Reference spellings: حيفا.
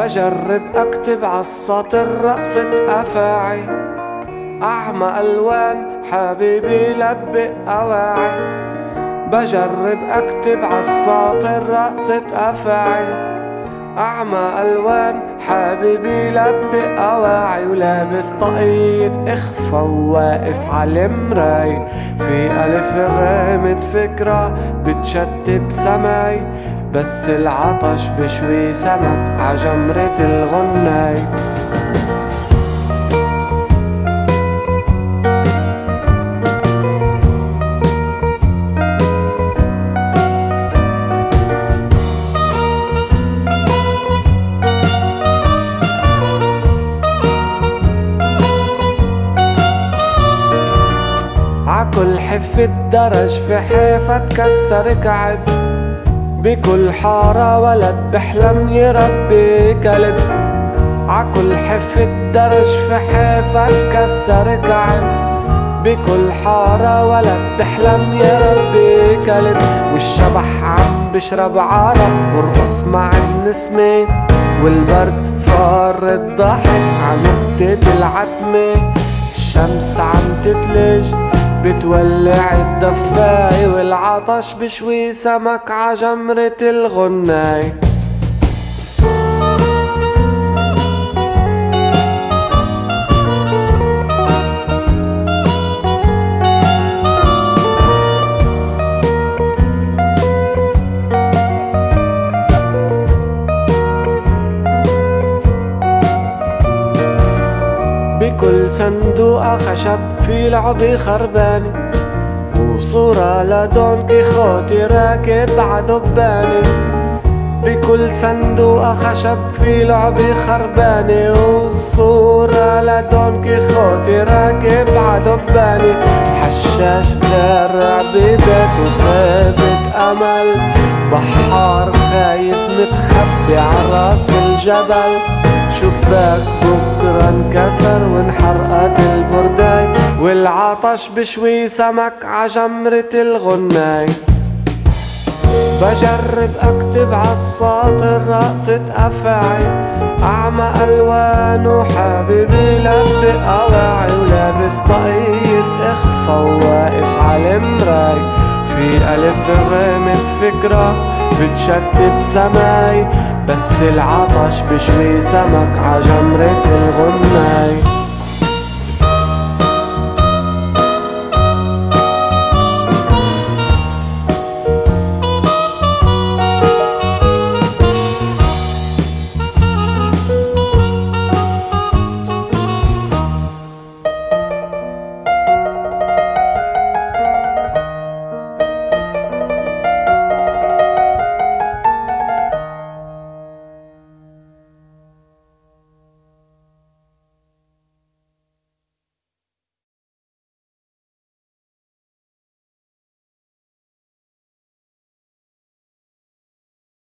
بجرب اكتب عالسطر رقصة افاعي، اعمى الوان حبيبي لبق اواعي. بجرب اكتب عالسطر رقصة افاعي، اعمى الوان حبيبي لبق اواعي. ولابس طاقية اخفى وواقف عالمراي، في الف غامض فكرة بتشتت سماي، بس العطش بشوي سمك عجمرة الغناي. عكل حفة درج في حيفا تكسر كعب، بكل حارة ولد بحلم يربي كلب. عكل حفة درج في حيفا تكسر كعب، بكل حارة ولد بحلم يربي كلب. والشبح عم بشرب عرق برقص مع النسمة، والبرد فار الضحك عم بتدل عتمة. الشمس عم تتلج بتولع الدفاي، والعطش بشوي سمك عجمرة الغناي. بكل صندوقة خشب في لعبة خربانة، وصورة لدون كيخوتي راكب عدبانة. بكل صندوقة خشب في لعبة خربانة، وصورة لدون كيخوتي راكب عدبانة. حشاش زارع ببيته خيبة أمل، بحار خايف متخبي عراس الجبل. شباك بكرة انكسر وانحرقت البرداي، والعطش بشوي سمك عجمرة الغناي. بجرب اكتب عالسطر رقصة افاعي، اعمى الوان وحبيبي لبق اواعي. ولابس طاقية اخفى وواقف عالمراي، في الف غامض فكرة بتشتت سماي، بس العطش بشوي سمك عجمرة الغناي.